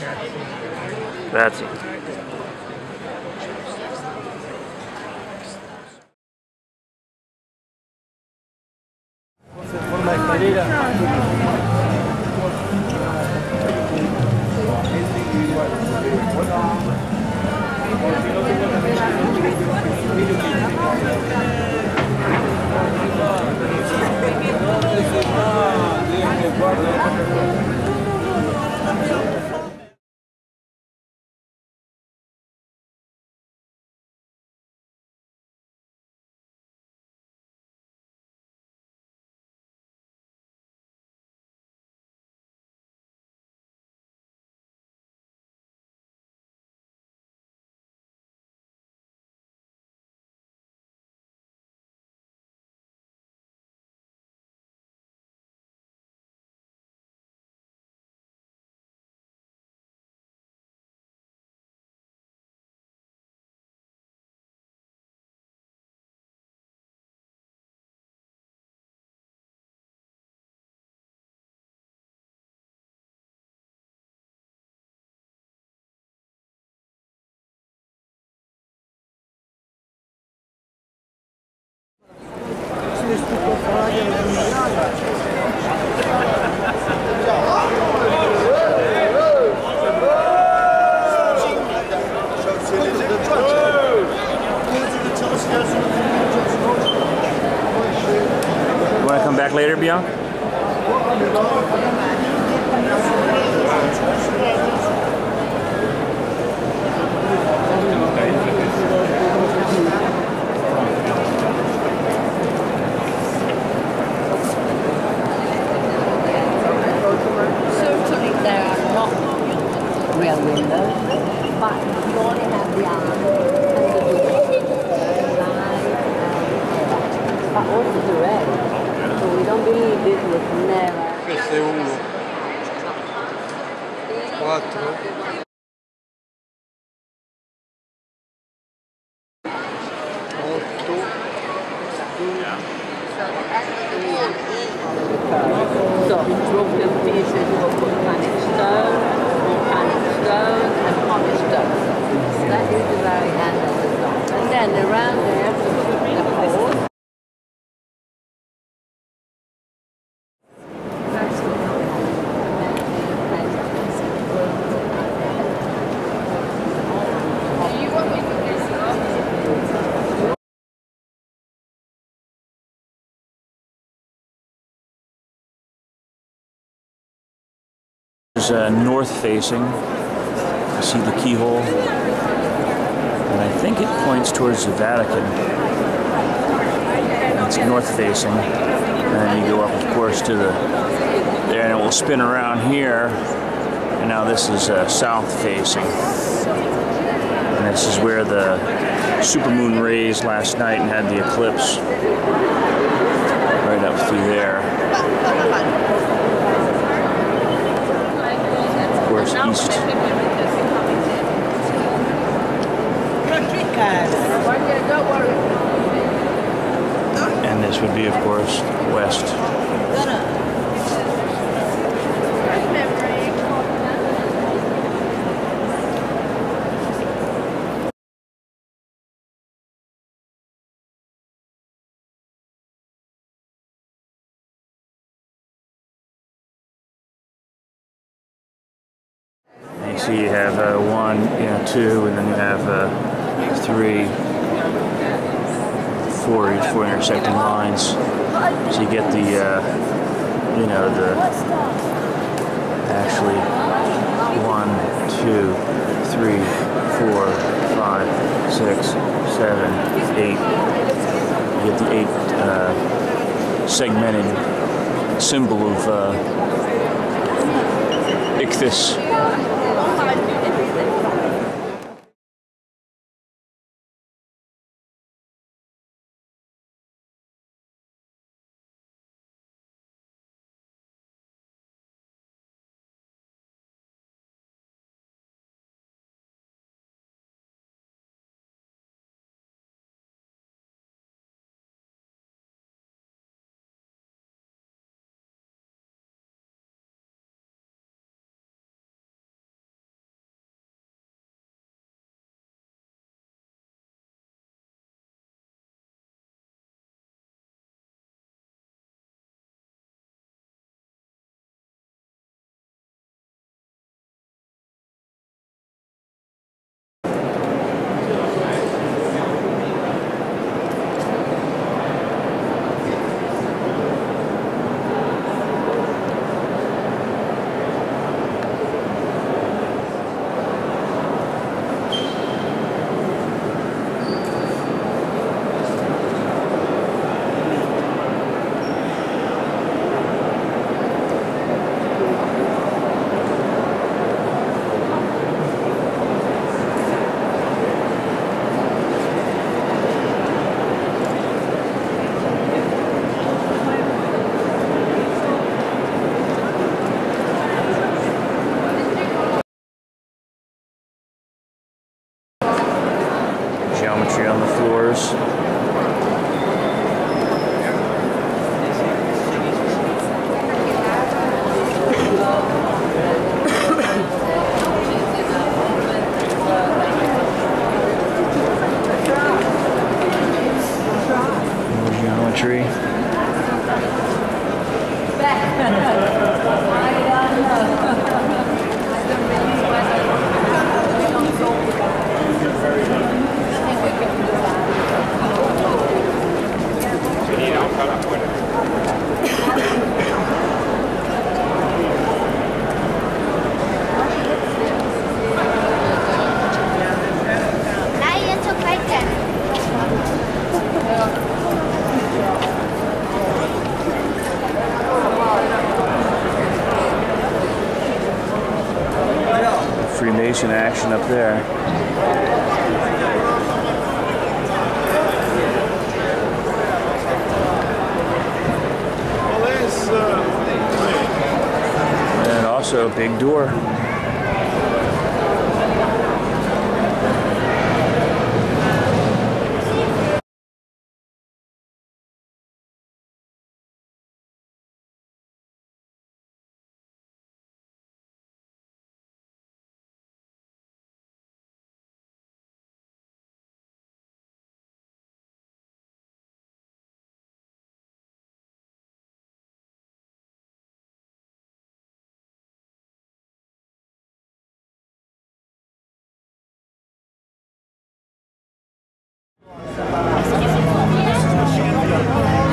That's it. You want to come back later, Bianca? North facing. I see the keyhole, and I think it points towards the Vatican. It's north facing, and then you go up, of course, to there, and it will spin around here. And now this is south facing, and this is where the supermoon rays last night and had the eclipse right up through there. East. And this would be, of course, west. So you have one, you know, two, and then you have three, four intersecting lines. So you get the, you know, the actually 1, 2, 3, 4, 5, 6, 7, 8. You get the 8 segmented symbol of ichthys. vegetation action up there. And also a big door. Thank you.